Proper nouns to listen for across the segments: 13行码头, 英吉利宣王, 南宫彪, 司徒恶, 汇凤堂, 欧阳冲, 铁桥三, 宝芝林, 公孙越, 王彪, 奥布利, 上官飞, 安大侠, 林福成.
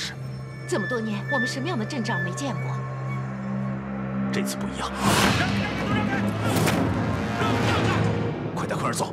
是。这么多年，我们什么样的阵仗没见过？这次不一样。让开！快带坤儿走。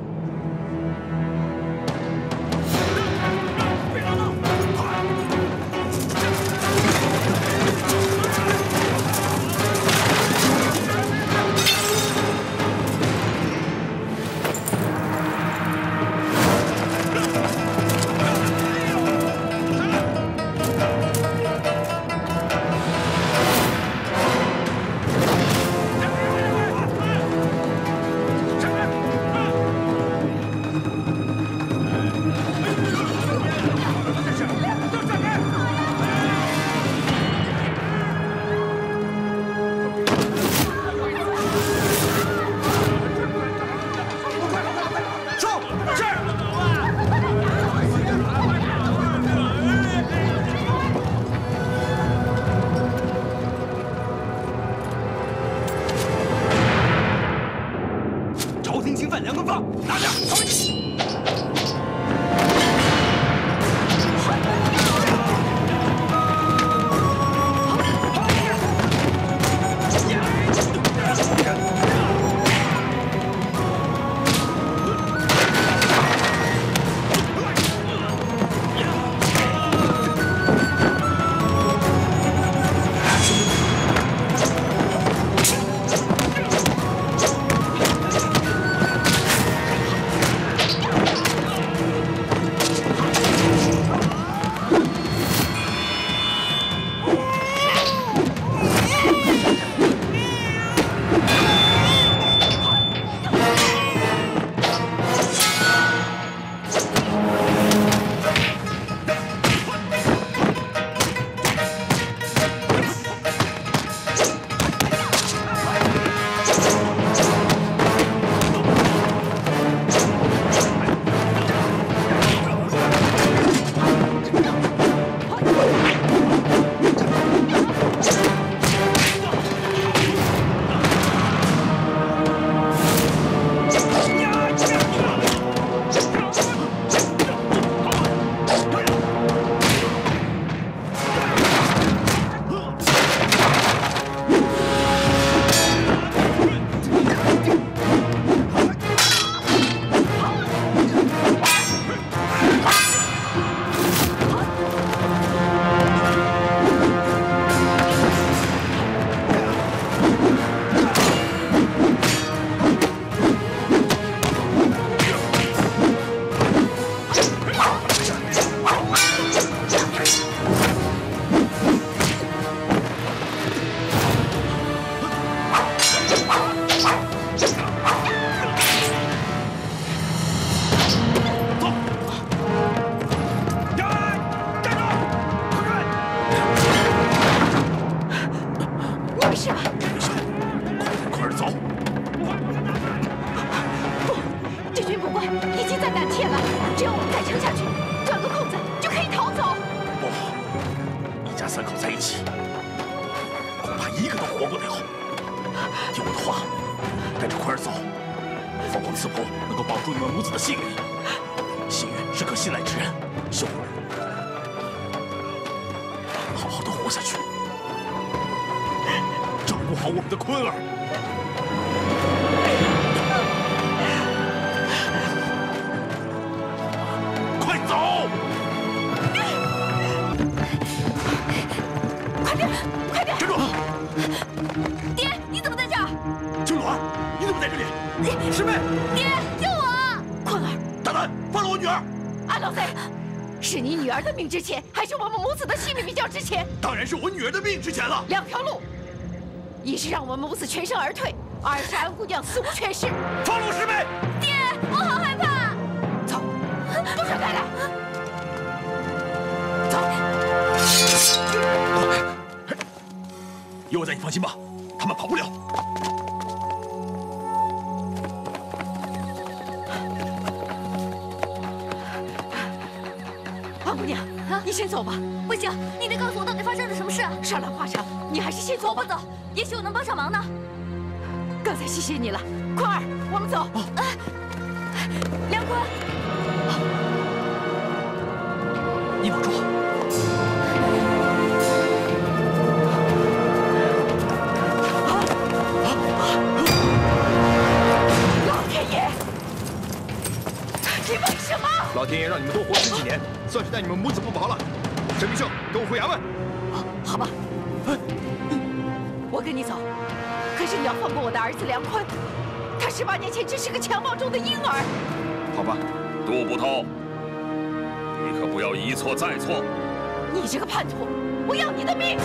之前还是我们母子的性命比较值钱，当然是我女儿的命值钱了。两条路，一是让我们母子全身而退，二是安姑娘死无全尸。放了我师妹！爹，我好害怕。走，不准再来。走。有我在，你放心吧，他们跑不了。 你先走吧，不行，你得告诉我到底发生了什么事。说来话长，你还是先走吧。走，也许我能帮上忙呢。刚才谢谢你了，坤儿，我们走。啊，梁坤，你保重。你们母子不保了。沈明秀，跟我回衙门。啊，好吧。我跟你走。可是你要放过我的儿子梁宽，他18年前只是个襁褓中的婴儿。好吧，杜捕头，你可不要一错再错。你这个叛徒，我要你的命！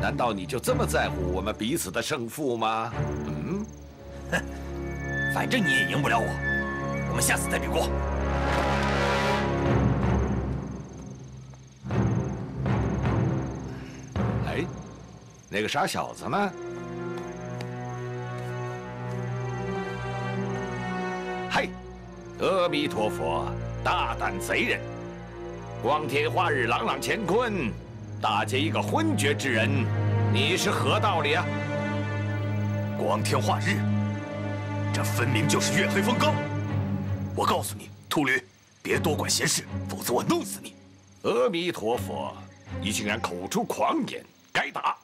难道你就这么在乎我们彼此的胜负吗？嗯，哼，反正你也赢不了我，我们下次再比过。哎，那个傻小子呢？嘿，阿弥陀佛，大胆贼人！光天化日，朗朗乾坤，打劫一个昏厥之人。 你是何道理啊？光天化日，这分明就是月黑风高。我告诉你，秃驴，别多管闲事，否则我弄死你！阿弥陀佛，你竟然口出狂言，该打！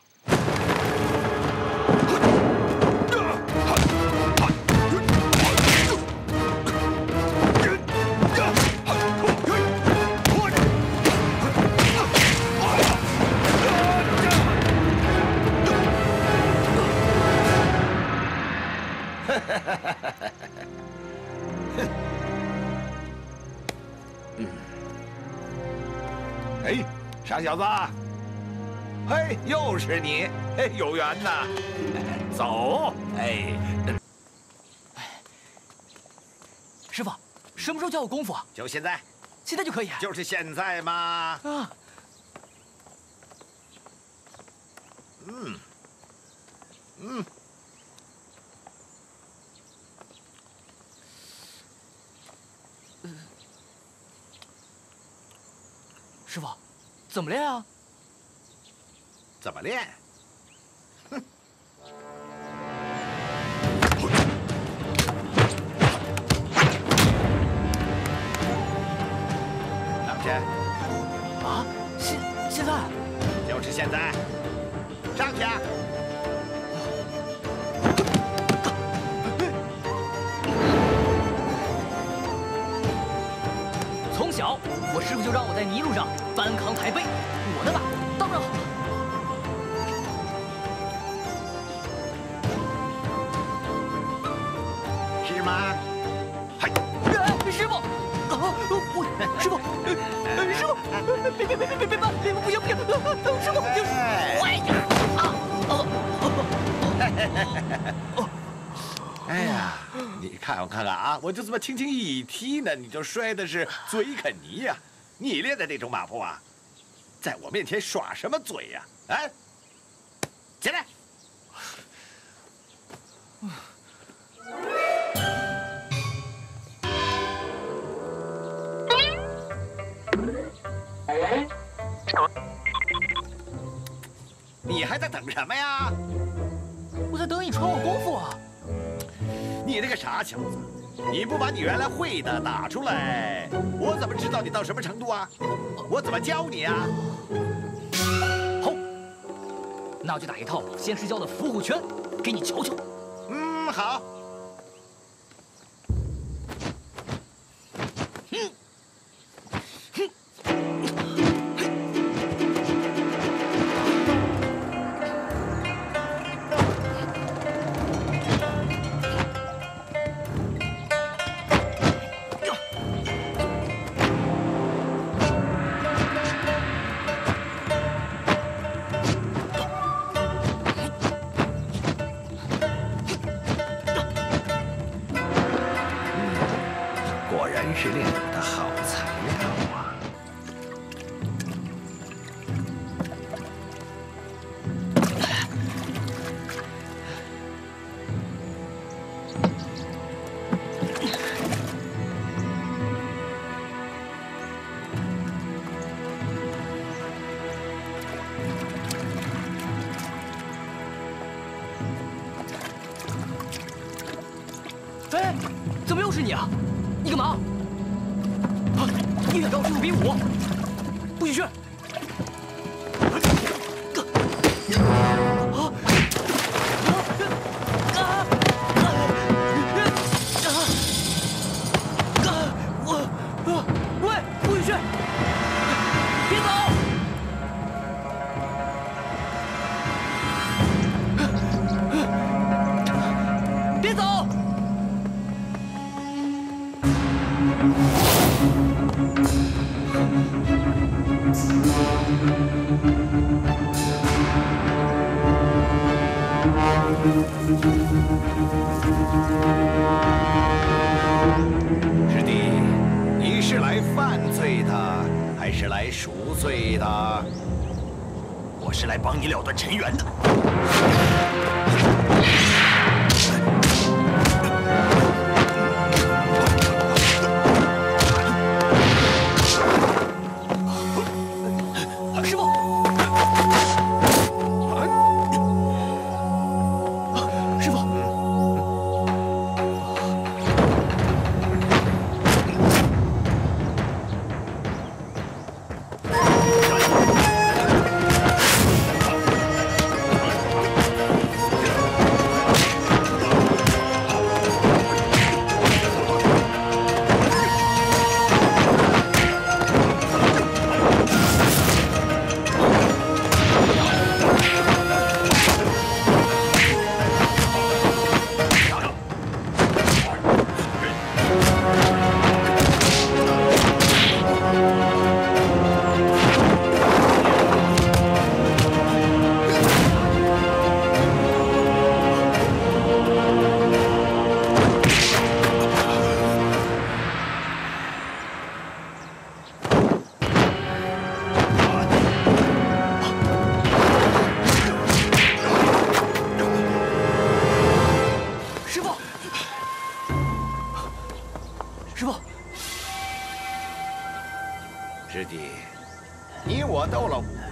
哎，傻小子，嘿，又是你，哎，有缘呐，走，哎，师傅，什么时候教我功夫啊？就现在，现在就可以啊？就是现在嘛。啊，嗯，嗯。 师傅，怎么练啊？怎么练？哼！上去！啊，现在？就是现在！上去！啊！ 啊！小，我师傅就让我在泥路上搬扛抬背，我的马到这好。 是吗？嗨，师傅，我师傅，师傅，别搬，不行不行，师傅，哎呀，哎呀，你看我看看啊，我就这么轻轻一踢呢，你就摔的是嘴啃泥呀！你练的这种马步啊，在我面前耍什么嘴呀？哎，起来！ 你还在等什么呀？我在等你传我功夫啊！你这个傻小子，你不把你原来会的打出来，我怎么知道你到什么程度啊？我怎么教你啊？好，那我就打一套先师教的伏虎拳给你瞧瞧。嗯，好。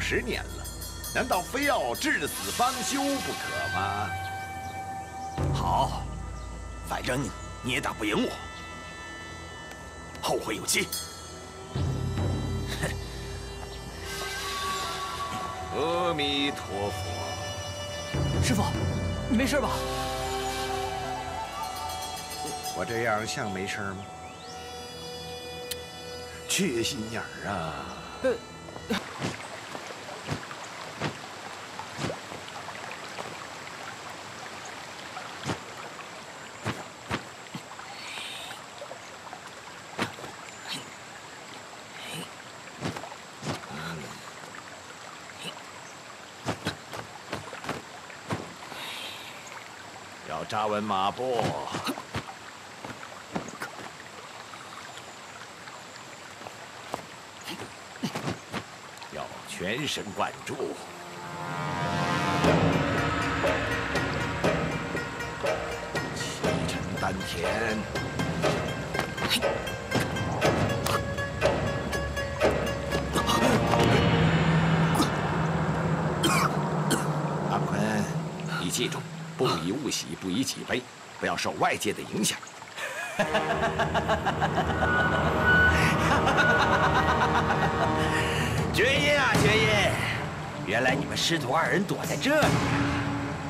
10年了，难道非要至死方休不可吗？好，反正你也打不赢我，后会有期。阿弥陀佛，师傅，你没事吧？我这样像没事吗？缺心眼儿啊！要扎稳马步。 全神贯注。气沉丹田，阿坤，你记住，不以物喜，不以己悲，不要受外界的影响。 绝音啊，绝音！原来你们师徒二人躲在这里啊！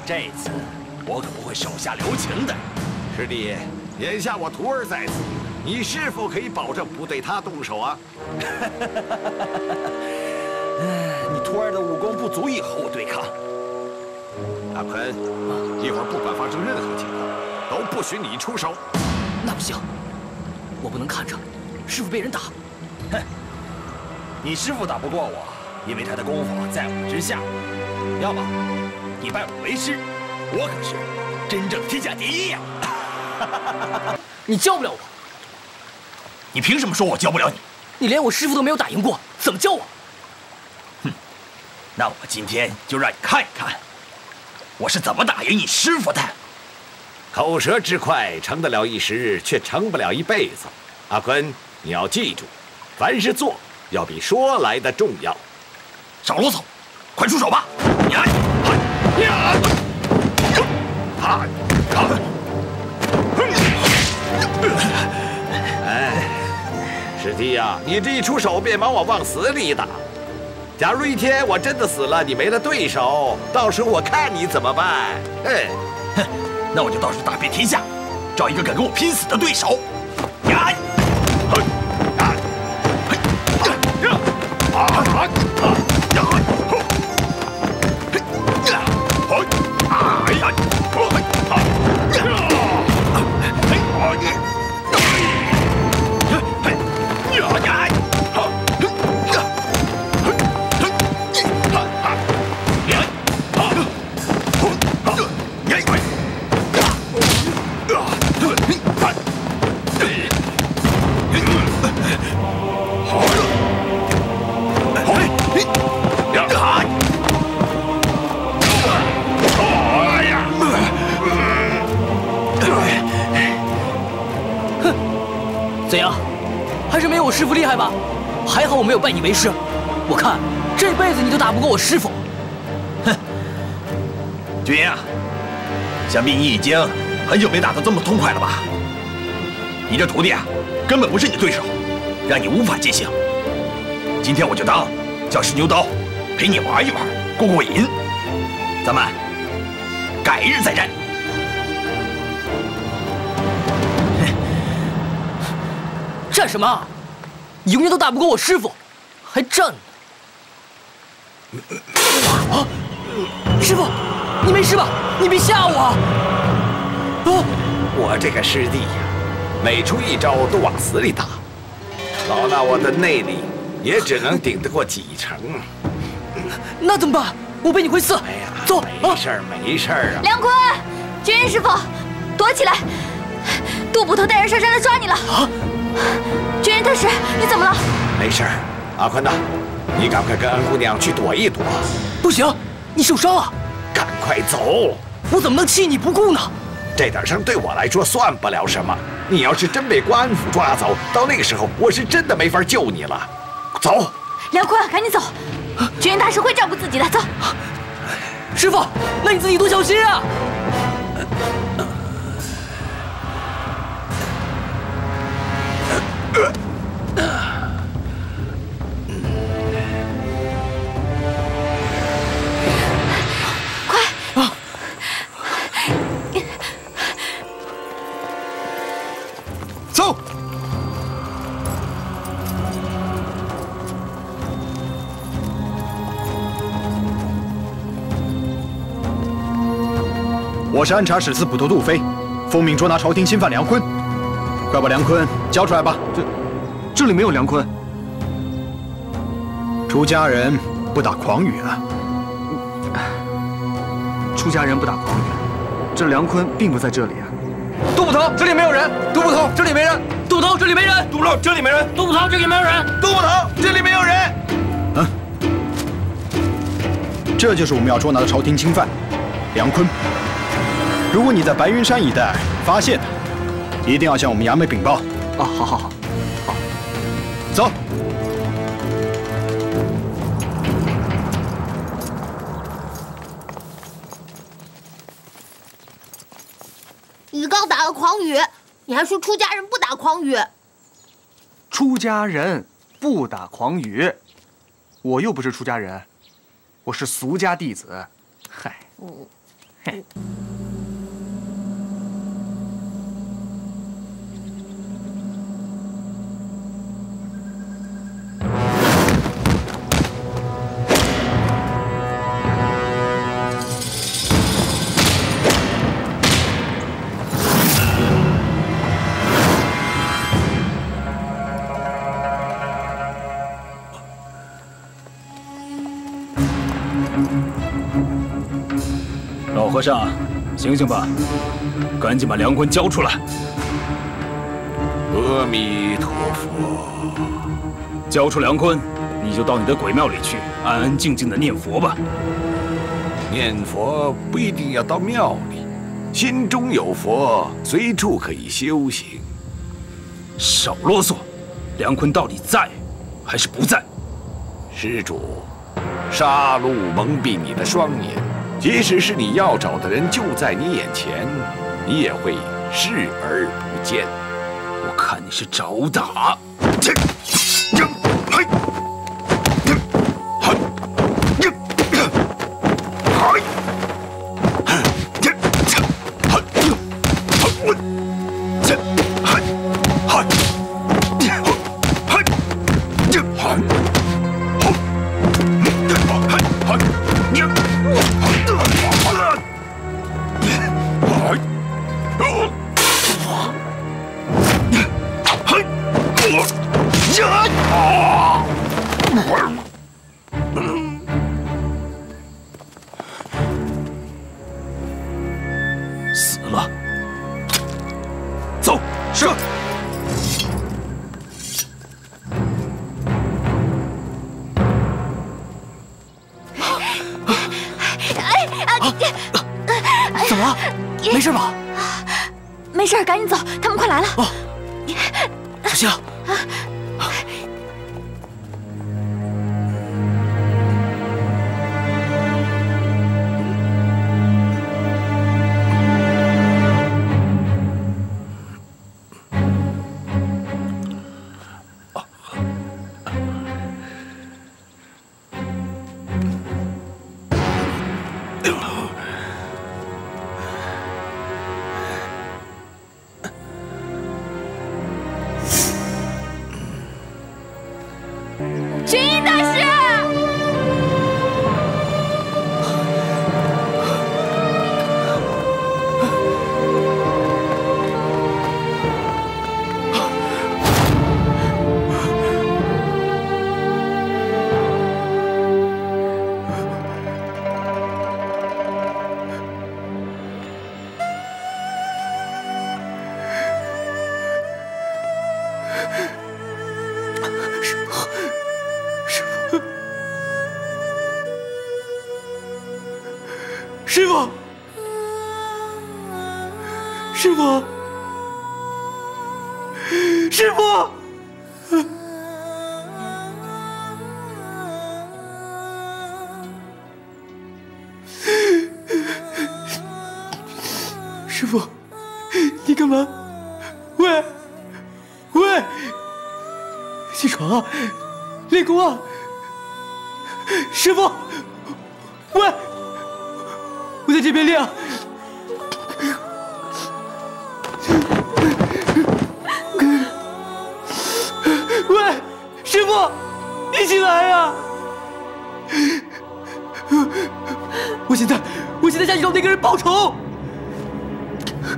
这次我可不会手下留情的。师弟，眼下我徒儿在此，你是否可以保证不对他动手啊？你徒儿的武功不足以和我对抗。阿坤，一会儿不管发生任何情况，都不许你出手。那不行，我不能看着师父被人打。哼！ 你师父打不过我，因为他的功夫在我之下。要么你拜我为师，我可是真正天下第一呀！你教不了我，你凭什么说我教不了你？你连我师父都没有打赢过，怎么教我？哼，那我今天就让你看一看，我是怎么打赢你师父的。口舌之快，成得了一时，却成不了一辈子。阿坤，你要记住，凡是做。 要比说来的重要，少啰嗦，快出手吧！哎，师弟呀，你这一出手便把我往死里打。假如一天我真的死了，你没了对手，到时候我看你怎么办？哼，那我就到处打遍天下，找一个敢跟我拼死的对手。 拜你为师，我看这辈子你都打不过我师父。哼，绝音啊，想必你已经很久没打得这么痛快了吧？你这徒弟啊，根本不是你对手，让你无法践行。今天我就当叫试牛刀，陪你玩一玩，过过瘾。咱们改日再战。战什么？你永远都打不过我师父。 还站呢！啊！师父，你没事吧？你别吓我！啊！我这个师弟呀，每出一招都往死里打，老衲我的内力也只能顶得过几成。那怎么办？我被你会刺！哎呀，走！没事没事啊！梁坤，绝音师父，躲起来！杜捕头带人上山来抓你了！啊！绝音大师，你怎么了？没事。 阿坤呐，你赶快跟安姑娘去躲一躲。不行，你受伤了，赶快走！我怎么能弃你不顾呢？这点伤对我来说算不了什么。你要是真被官府抓走，到那个时候我是真的没法救你了。走，梁坤，赶紧走！绝音大师会照顾自己的。走，师父，那你自己多小心啊！我是安察使司捕头杜飞，奉命捉拿朝廷钦犯梁坤，快把梁坤交出来吧。这里没有梁坤。出家人不打诳语啊！出家人不打诳语，这梁坤并不在这里啊。杜捕头，这里没有人。杜捕头，这里没人。杜捕头，这里没人。杜捕头，这里没人。杜捕头，这里没有人。杜捕头，这里没有人。嗯，这就是我们要捉拿的朝廷钦犯梁坤。 如果你在白云山一带发现他，一定要向我们衙门禀报。啊，好，走。你刚打了诳语，你还说出家人不打诳语。出家人不打诳语，我又不是出家人，我是俗家弟子。嗨，嘿。 和尚，醒醒吧，赶紧把梁坤交出来！阿弥陀佛，交出梁坤，你就到你的鬼庙里去，安安静静的念佛吧。念佛不一定要到庙里，心中有佛，随处可以修行。少啰嗦，梁坤到底在还是不在？施主，杀戮蒙蔽你的双眼。 即使是你要找的人就在你眼前，你也会视而不见。我看你是找打。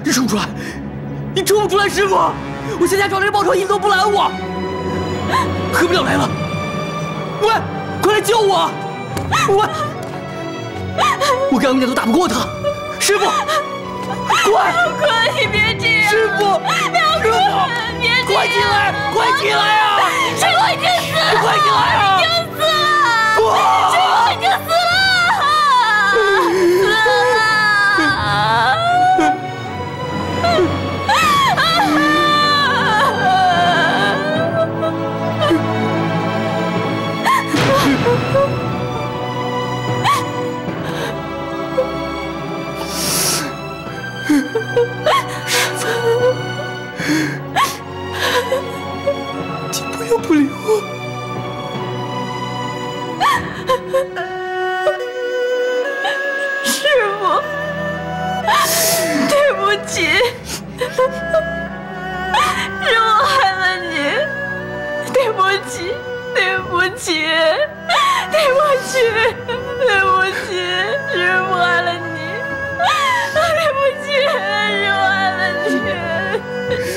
你出不出来？你出不出来，师傅？我现在找人报仇，你都不拦我，何不了来了？喂，快来救我！我干我们家都打不过他，师傅，快！哥，你别这样！师傅，师傅，别这样！快进来，快进来啊！师傅已经死了！快进来啊！已经死了！师傅已经死了！死了！ 请不要不理我！师傅，对不起，是我害了你，对不起，对不起，对不起，对不起，是我害了你，对不起，是我害了你，对不起。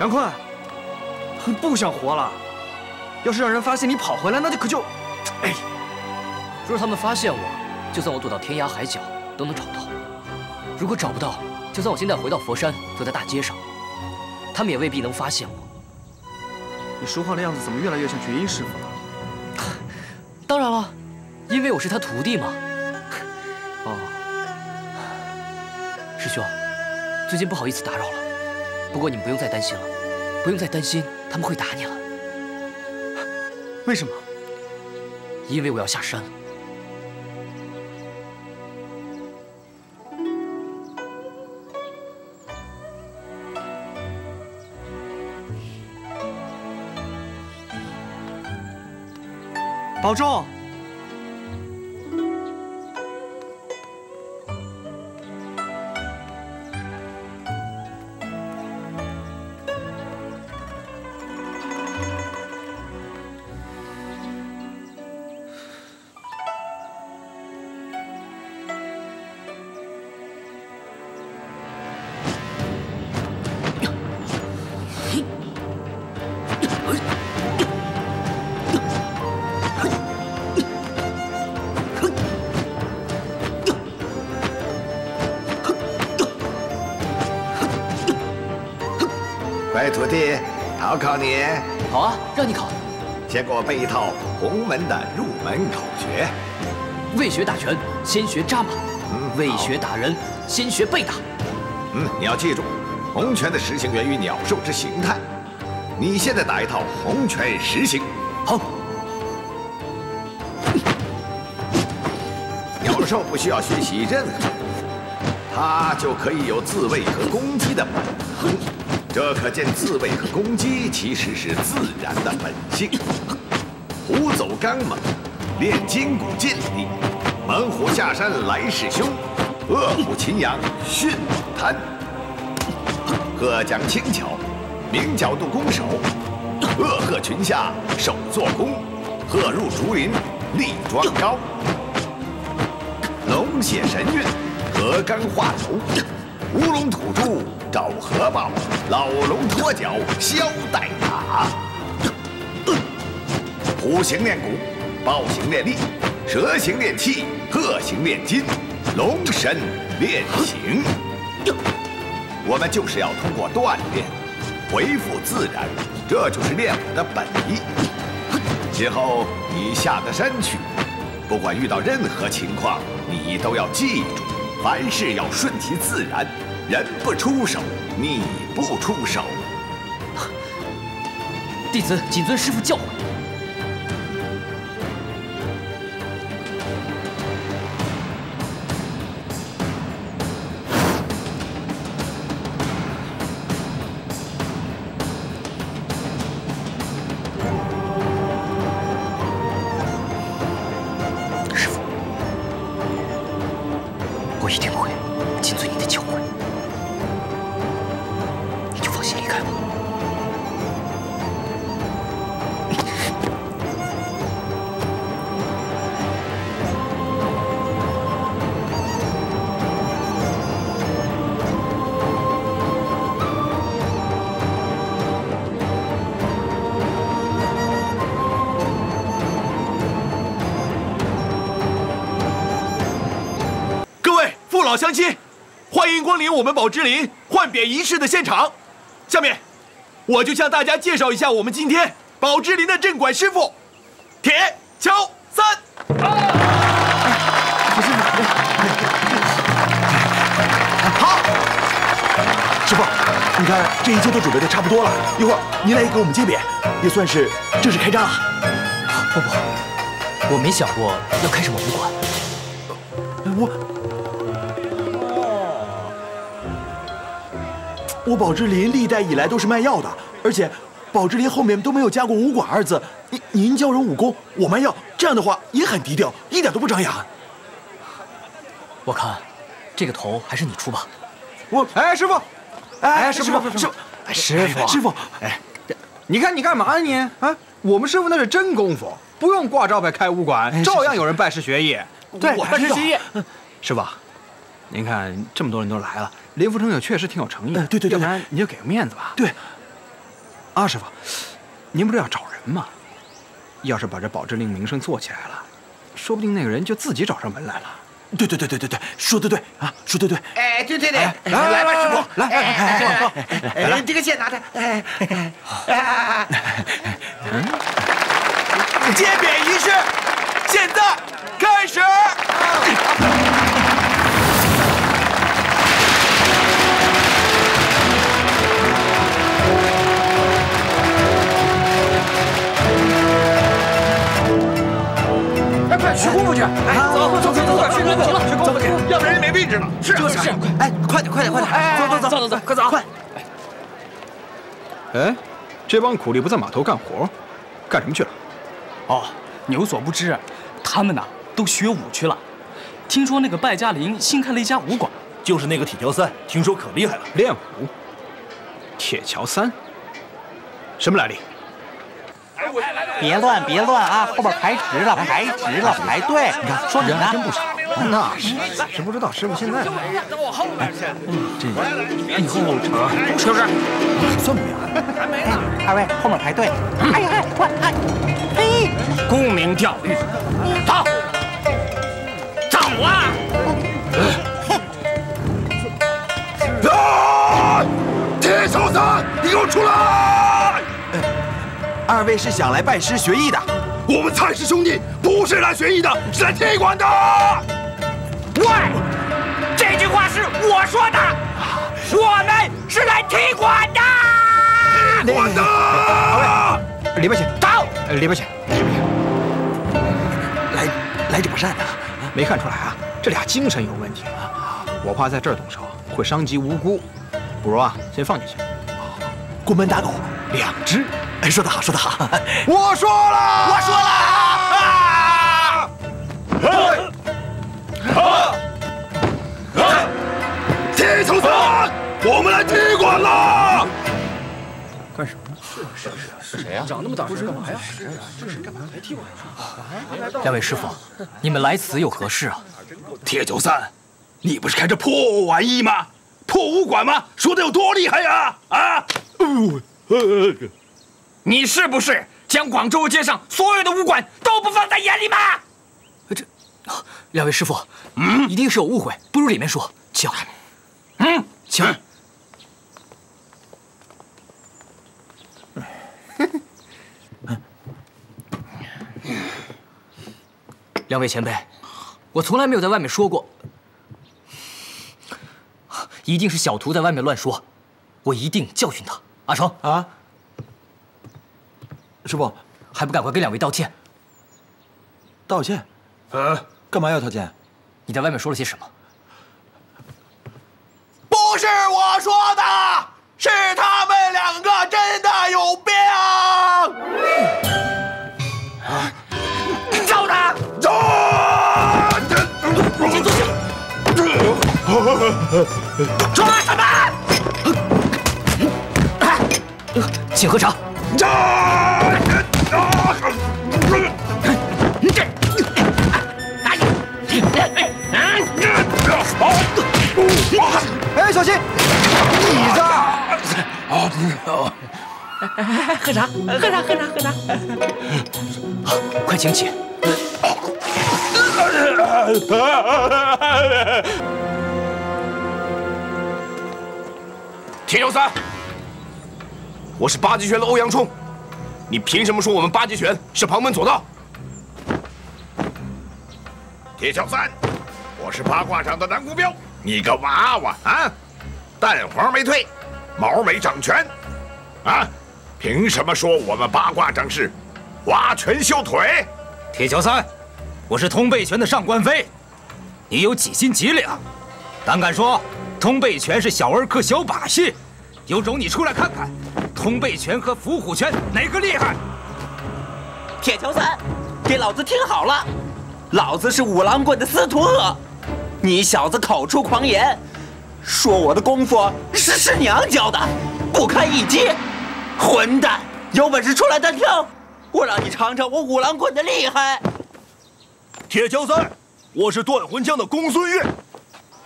杨坤，你不想活了？要是让人发现你跑回来，那就可就……哎，若他们发现我，就算我躲到天涯海角，都能找到。 如果找不到，就算我现在回到佛山，走在大街上，他们也未必能发现我。你说话的样子怎么越来越像觉音师傅了？当然了，因为我是他徒弟嘛。哦，师兄，最近不好意思打扰了，不过你们不用再担心了，不用再担心他们会打你了。为什么？因为我要下山了。 保重！徒弟，考考你。好啊，让你考。先给我背一套洪门的入门口诀：为学打拳，先学扎马；为学打人，先学被打。你要记住，洪拳的实形源于鸟兽之形态。你现在打一套洪拳实形。好。鸟兽不需要学习任何，它就可以有自卫和攻击的本能。 这可见自卫和攻击其实是自然的本性。虎走刚猛，练筋骨健力；猛虎下山来势凶，恶虎擒羊迅猛贪。鹤将轻巧，明角度攻守；恶鹤群下手做攻，鹤入竹林力装高。龙写神韵，河刚化柔；乌龙吐珠。 找河蚌，老龙脱角，萧带打；虎形练骨，豹形练力，蛇形练气，鹤形练筋，龙身练形。我们就是要通过锻炼恢复自然，这就是练武的本意。今后你下得山去，不管遇到任何情况，你都要记住，凡事要顺其自然。 人不出手，你不出手。弟子谨遵师父教诲。师放心离开吧。 老乡亲，欢迎光临我们宝芝林换匾仪式的现场。下面，我就向大家介绍一下我们今天宝芝林的镇馆师傅铁桥三。不是，好，师傅，你看这一切都准备的差不多了，一会儿您来给我们揭匾，也算是正式开张了。不不，我没想过要开什么武馆。我宝芝林历代以来都是卖药的，而且宝芝林后面都没有加过武馆二字。您教人武功，我卖药，这样的话也很低调，一点都不张扬。我看这个头还是你出吧。我哎，师傅，哎，师傅，师傅，师傅，师傅，哎，你看你干嘛呢你啊？我们师傅那是真功夫，不用挂招牌开武馆，照样有人拜师学艺。对，拜师学艺。师傅，您看这么多人都来了。 林福成也确实挺有诚意的，对对对，要不然你就给个面子吧。对，啊，师傅，您不是要找人吗？要是把这宝芝林名声做起来了，说不定那个人就自己找上门来了。对对对对对对，说的对啊，说的对。哎，对对对，来吧，师傅，来，来，这个剑拿着，哎，揭匾仪式现在开始。 快取功夫去！哎，走，走走走，快取功夫，取功夫去，要不然就没位置了。是是，哎，快点快点快点！哎，走走走走走，快走快！哎，这帮苦力不在码头干活，干什么去了？哦，你有所不知，他们呐都学武去了。听说那个败家林新开了一家武馆，就是那个铁桥三，听说可厉害了，练武。铁桥三，什么来历？ 别乱，别乱啊！后边排直了，排直了，排队。你看，说人还真不少。那是，是不知道师傅现在。等我后边去。这以后成，是不是？算不了。还没呢。二位后面排队。哎呀，快！哎，沽名钓誉。走，走啊！啊！铁桥三，你给我出来！ 二位是想来拜师学艺的，我们蔡氏兄弟不是来学艺的，是来踢馆的。喂，这句话是我说的，我们是来踢馆的。踢馆的，二位，里边请。到，里边请。来者不善呐，没看出来啊，这俩精神有问题啊！我怕在这儿动手会伤及无辜，不如啊，先放进去。关门打狗，两只。 哎，说得好，说得好！我说了，我说了啊！踢球场，我们来踢馆了！干什么呢？是谁呀？长那么大声干嘛呀？这是干嘛来踢馆啊？两位师傅，你们来此有何事啊？铁九三，你不是开着破玩意吗？破武馆吗？说的有多厉害呀？啊！ 你是不是将广州街上所有的武馆都不放在眼里吗？这，两位师傅，一定是有误会，不如里面说。请，请。两位前辈，我从来没有在外面说过，一定是小图在外面乱说，我一定教训他。阿成啊！ 师傅，还不赶快跟两位道歉？道歉？干嘛要道歉？你在外面说了些什么？不是我说的，是他们两个真的有病！揍他！揍！你坐下！说什么？请喝茶。哎，小心椅子！哦，喝茶，喝茶，喝茶，喝茶。好，快请起。 铁牛三，我是八极拳的欧阳冲，你凭什么说我们八极拳是旁门左道？铁小三，我是八卦场的南宫彪，你个娃娃啊，蛋黄没退，毛没长全，啊，凭什么说我们八卦掌是花拳绣腿？铁小三。 我是通背拳的上官飞，你有几斤几两？胆敢说通背拳是小儿科小把戏？有种你出来看看，通背拳和伏虎拳哪个厉害？铁条三，给老子听好了，老子是五郎棍的司徒恶，你小子口出狂言，说我的功夫是师娘教的，不堪一击。混蛋，有本事出来单挑，我让你尝尝我五郎棍的厉害！ 铁桥三，我是断魂枪的公孙越，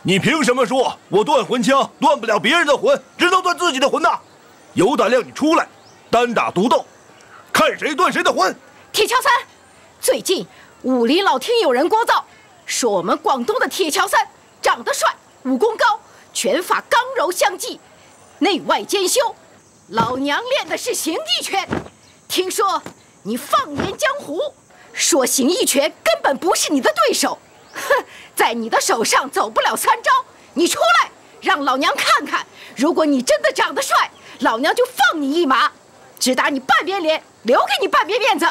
你凭什么说我断魂枪断不了别人的魂，只能断自己的魂呐？有胆量你出来，单打独斗，看谁断谁的魂！铁桥三，最近武林老听有人聒噪，说我们广东的铁桥三长得帅，武功高，拳法刚柔相济，内外兼修。老娘练的是形意拳，听说你放眼江湖。 说形意拳根本不是你的对手，哼，在你的手上走不了三招。你出来，让老娘看看。如果你真的长得帅，老娘就放你一马，只打你半边脸，留给你半边面子。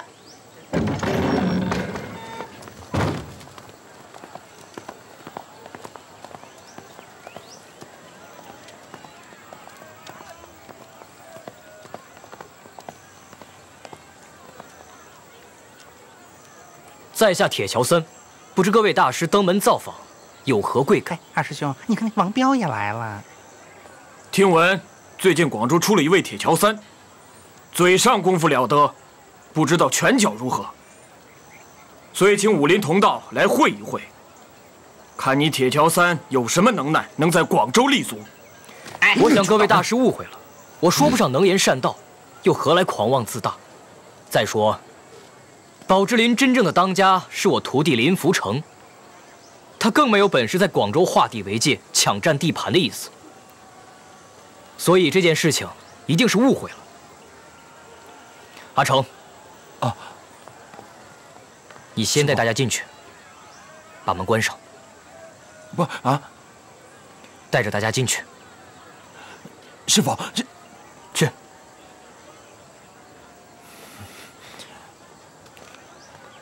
在下铁桥三，不知各位大师登门造访，有何贵干？哎，二师兄，你看那王彪也来了。听闻最近广州出了一位铁桥三，嘴上功夫了得，不知道拳脚如何，所以请武林同道来会一会，看你铁桥三有什么能耐，能在广州立足。哎，我想各位大师误会了，我说不上能言善道，又何来狂妄自大？再说。 宝芝林真正的当家是我徒弟林福成，他更没有本事在广州划地为界、抢占地盘的意思，所以这件事情一定是误会了。阿成，啊，你先带大家进去，把门关上。不啊，带着大家进去。师傅，这。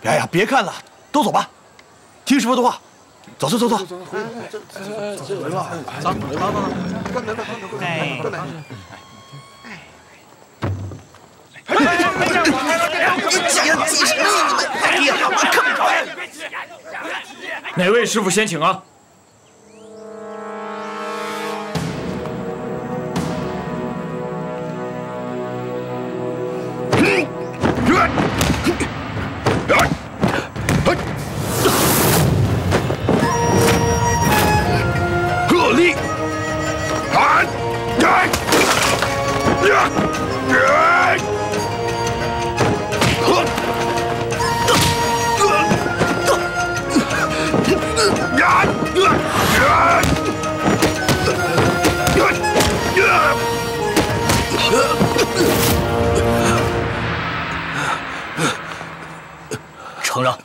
哎呀，别看了，都走吧，听师傅的话，走走走走。走来吧，走来吧，快来吧，快来，快来！哪位师傅先请啊？承让。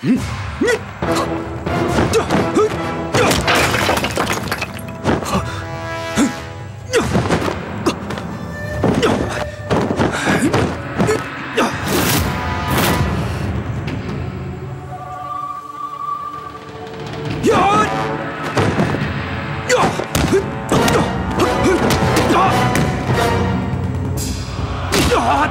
嗯，啊！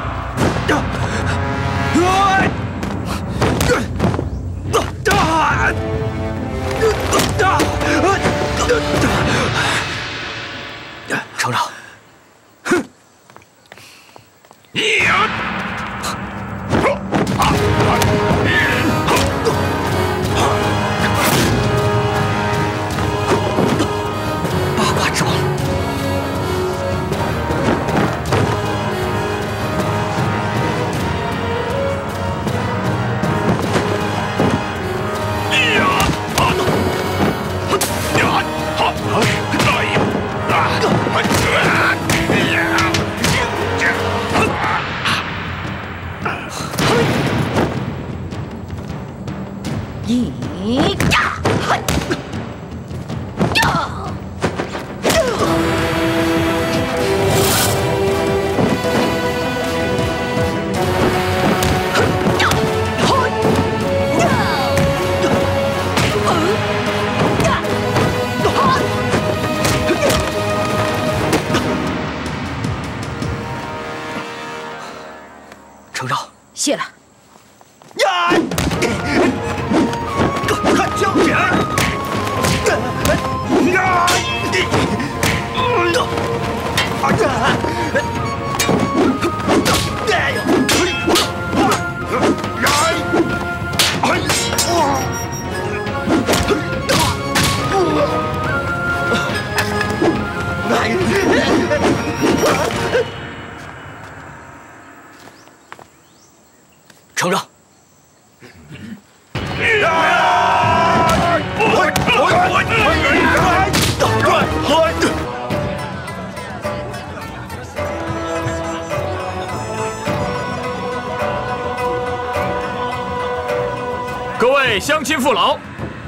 乡亲父老，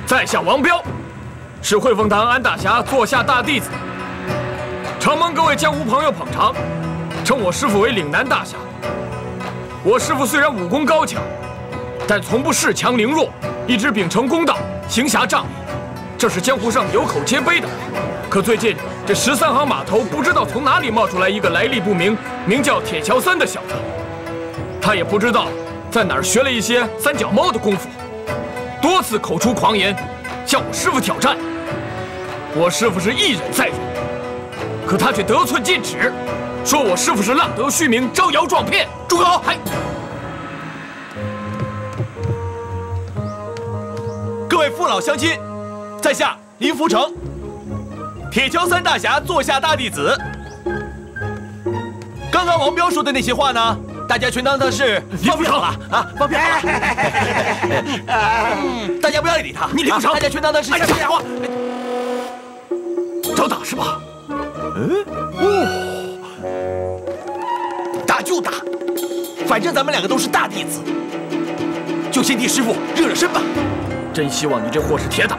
在下王彪，是汇凤堂安大侠座下大弟子。承蒙各位江湖朋友捧场，称我师父为岭南大侠。我师父虽然武功高强，但从不恃强凌弱，一直秉承公道，行侠仗义，这是江湖上有口皆碑的。可最近这13行码头不知道从哪里冒出来一个来历不明、名叫铁桥三的小子，他也不知道在哪儿学了一些三脚猫的功夫，多次口出狂言，向我师父挑战。我师父是一忍再忍，可他却得寸进尺，说我师父是浪得虚名、招摇撞骗。住口！哎，各位父老乡亲，在下林福成，铁桥三大侠座下大弟子。刚刚王彪说的那些话呢？ 大家全当他是放屁了啊！放屁！大家不要理他，你理不成。大家全当他是瞎话，找打是吧？嗯，哦，打就打，反正咱们两个都是大弟子，就先替师父热热身吧。真希望你这货是铁打。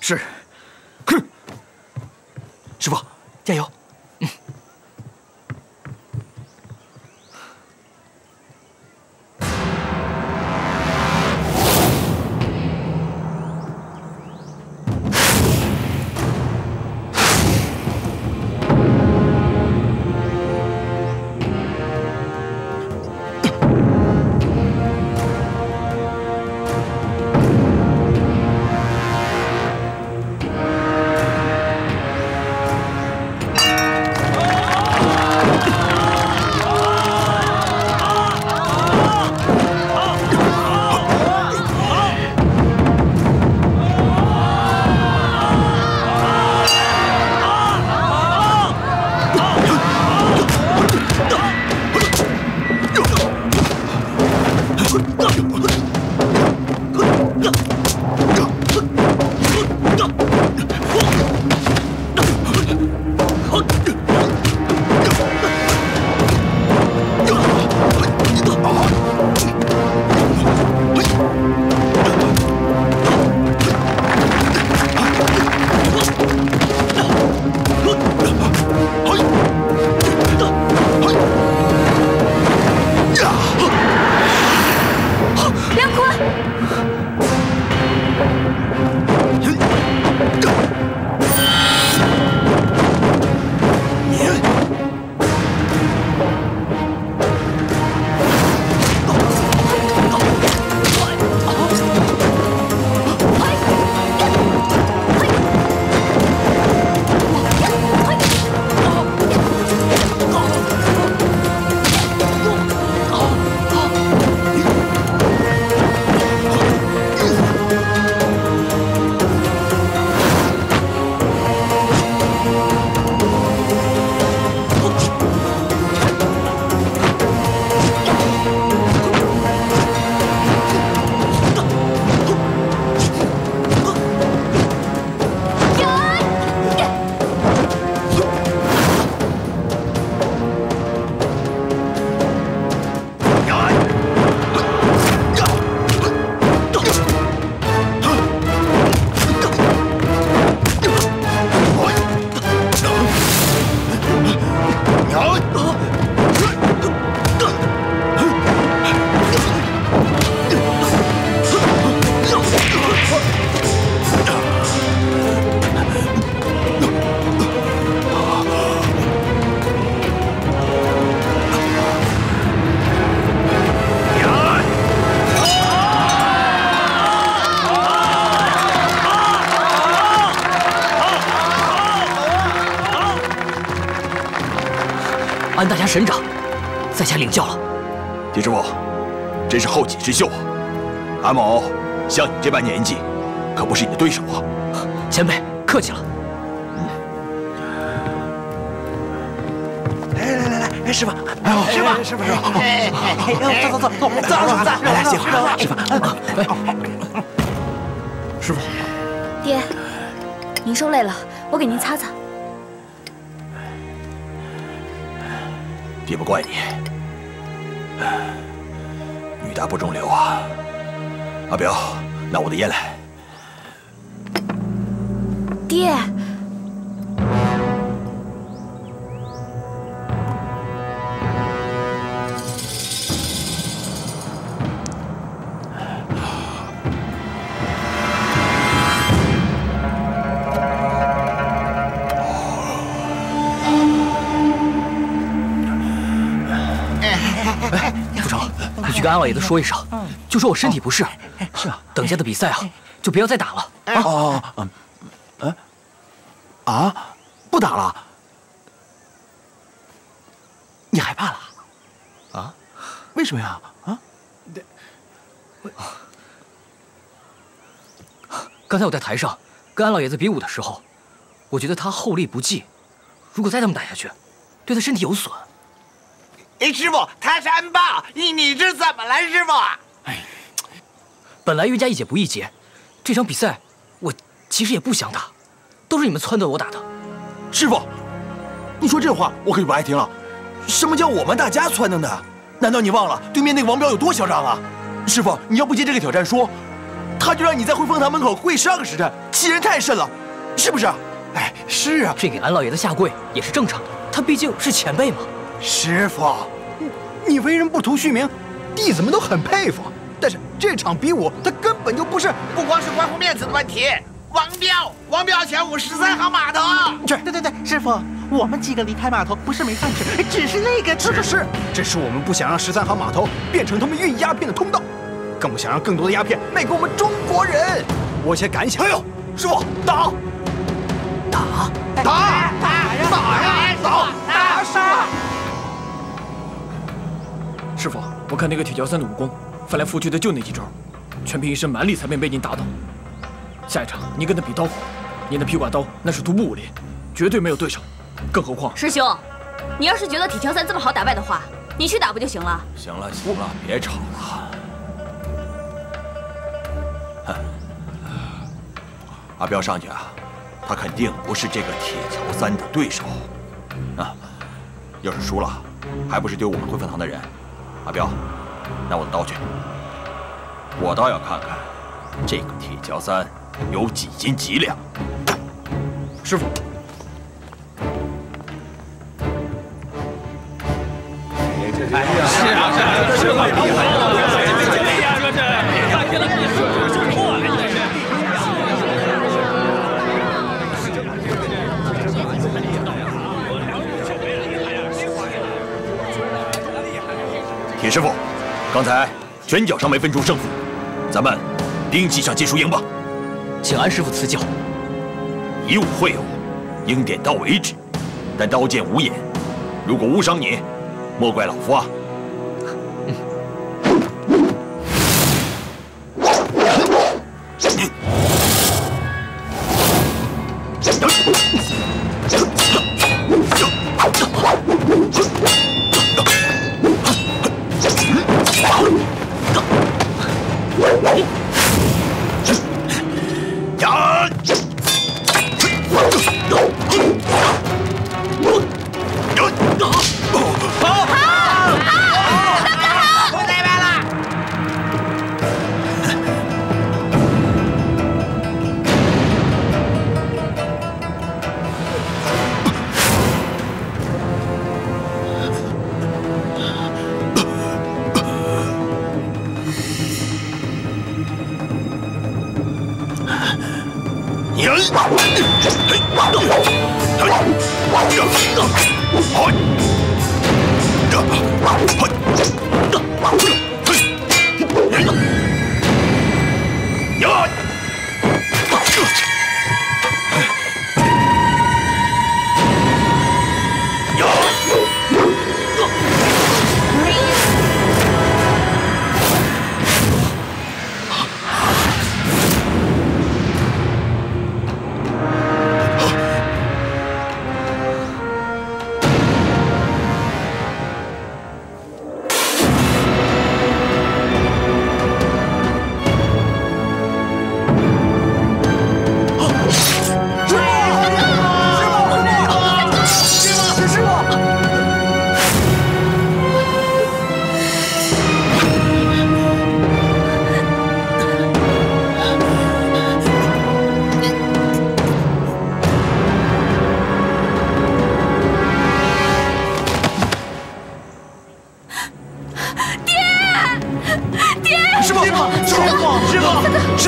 是，哼，师傅，加油！嗯，安大侠神掌，在下领教了。狄师傅，真是后起之秀啊！俺某像你这般年纪，可不是你的对手啊。前辈客气了。嗯。来，师傅，师傅，走，来歇会儿，师傅。师傅。爹，您受累了，我给您擦擦。 也不怪你，女大不中留啊！阿表，拿我的烟来。爹，跟安老爷子说一声，就说我身体不适。是啊，等下的比赛啊，就不要再打了。不打了？你害怕了？啊？为什么呀？啊？刚才我在台上跟安老爷子比武的时候，我觉得他后力不济，如果再这么打下去，对他身体有损。 哎，师傅，他是安霸，你这怎么了，师傅？哎，本来冤家宜解不宜结，这场比赛我其实也不想打，都是你们撺掇我打的。师傅，你说这话我可就不爱听了。什么叫我们大家撺掇的？难道你忘了对面那个王彪有多嚣张啊？师傅，你要不接这个挑战说，他就让你在汇丰堂门口跪12个时辰，欺人太甚了，是不是？哎，是啊，这给安老爷子下跪也是正常的，他毕竟是前辈嘛。 师傅，你为人不图虚名，弟子们都很佩服。但是这场比武，他根本就不是，不光是关乎面子的问题。王彪玄武13号码头。对，师傅，我们几个离开码头不是没饭吃，只是那个……是，只是我们不想让13号码头变成他们运鸦片的通道，更不想让更多的鸦片卖给我们中国人。我先感想。哎呦，师傅，打呀，师傅！ 师傅，我看那个铁桥三的武功，翻来覆去的就那几招，全凭一身蛮力才被您打倒。下一场您跟他比刀法，您的劈挂刀那是独步武林，绝对没有对手。更何况师兄，你要是觉得铁桥三这么好打败的话，你去打不就行了？行了，别吵了。阿彪上去啊，他肯定不是这个铁桥三的对手。啊，要是输了，还不是丢我们汇丰堂的人。 阿彪，拿我的刀去！我倒要看看这个铁桥三有几斤几两。师傅，李师傅，刚才拳脚上没分出胜负，咱们兵器上尽输赢吧。请安师傅赐教，以武会武，应点到为止。但刀剑无眼，如果误伤你，莫怪老夫啊。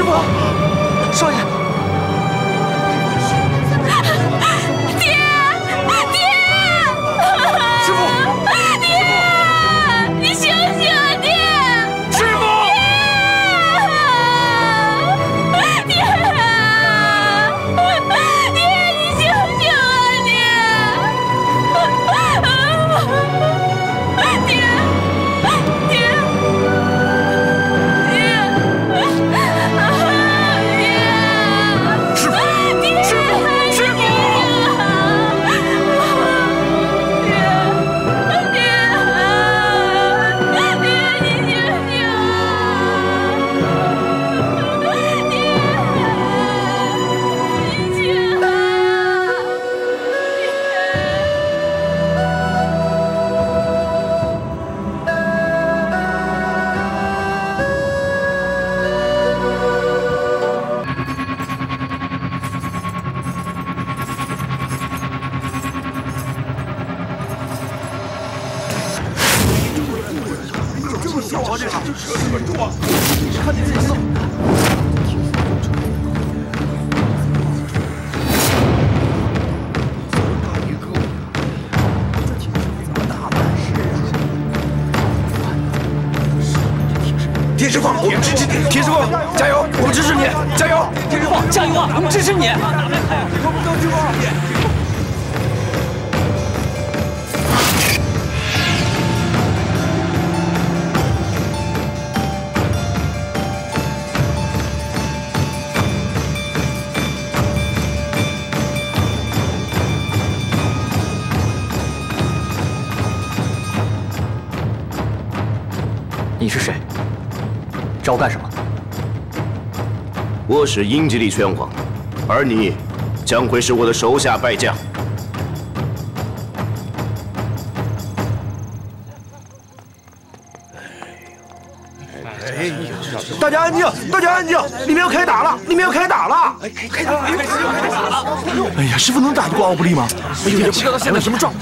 师母，少爷，爹，爹，师母，爹，你醒醒啊，爹，师母，爹，爹，爹，你醒醒啊，爹，爹。 找我干什么？我是英吉利宣王，而你将会是我的手下败将。大家安静，大家安静！里面要开打了，里面要开打了！开打了！哎呀，师傅能打得过奥布利吗？哎呀，不知道现在什么状态。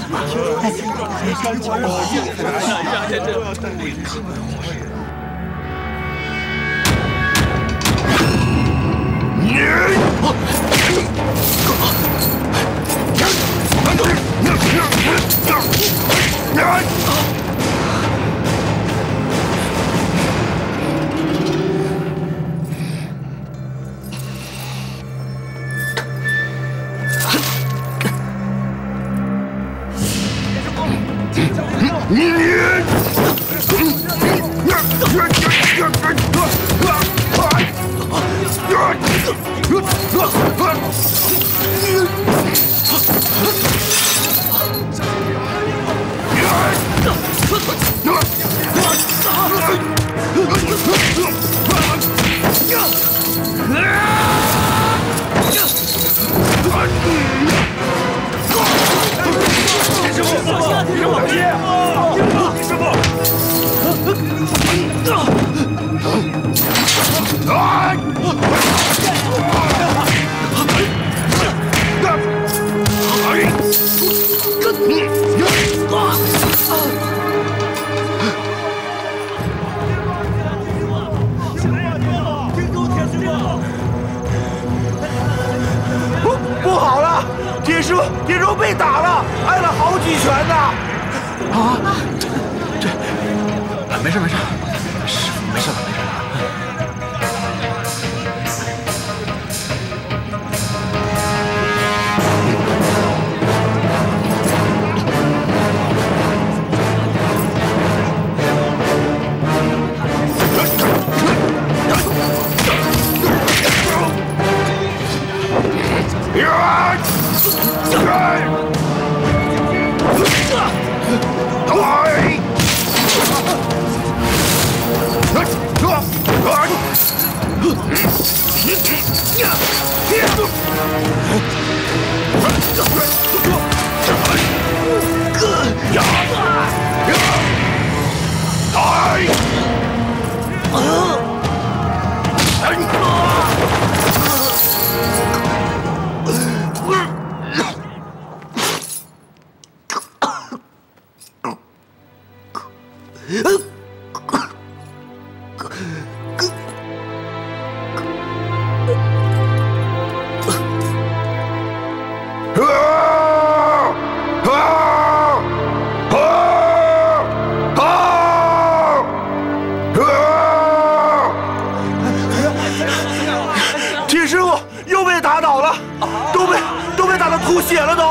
啊，都被打得吐血了都！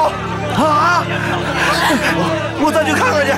啊！我再去看看去。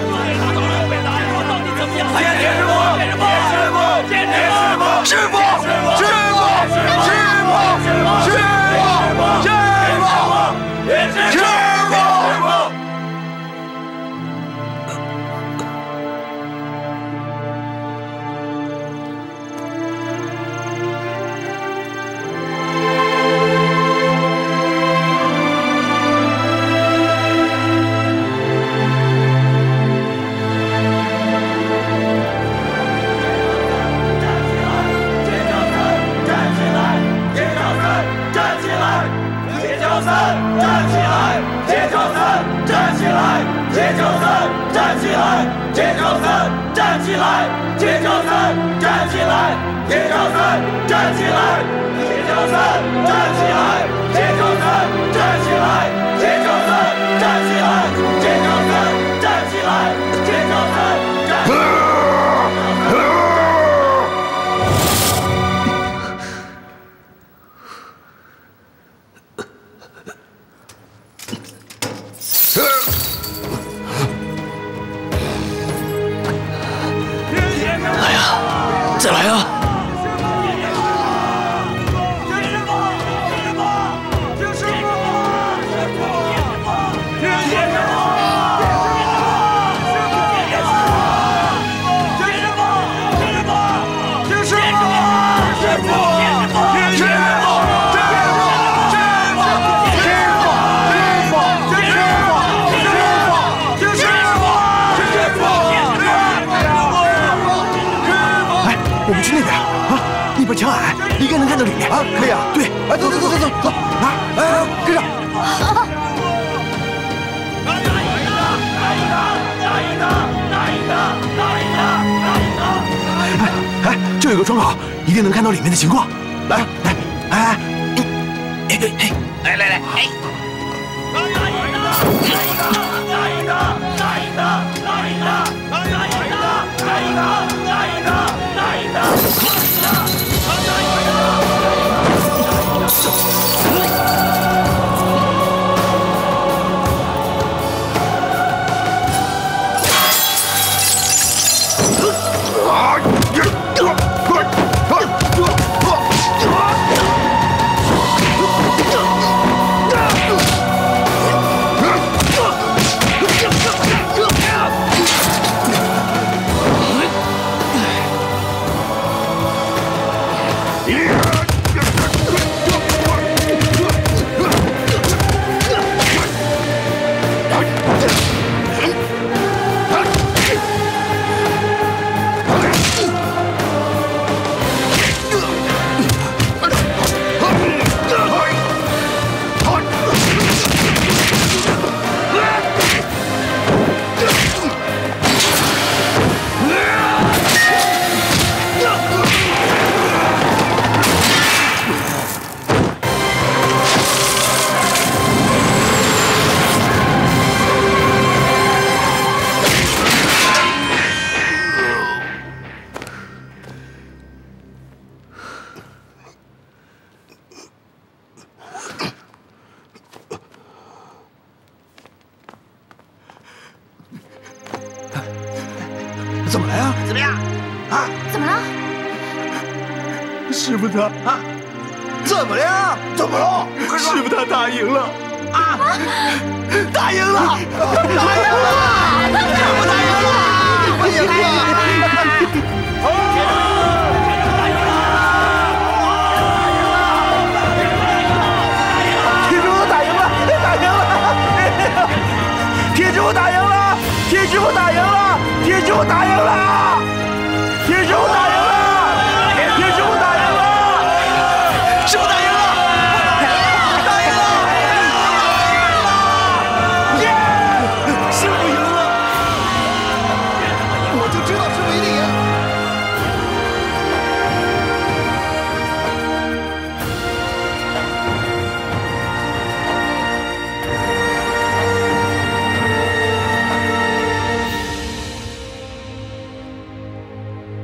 师傅！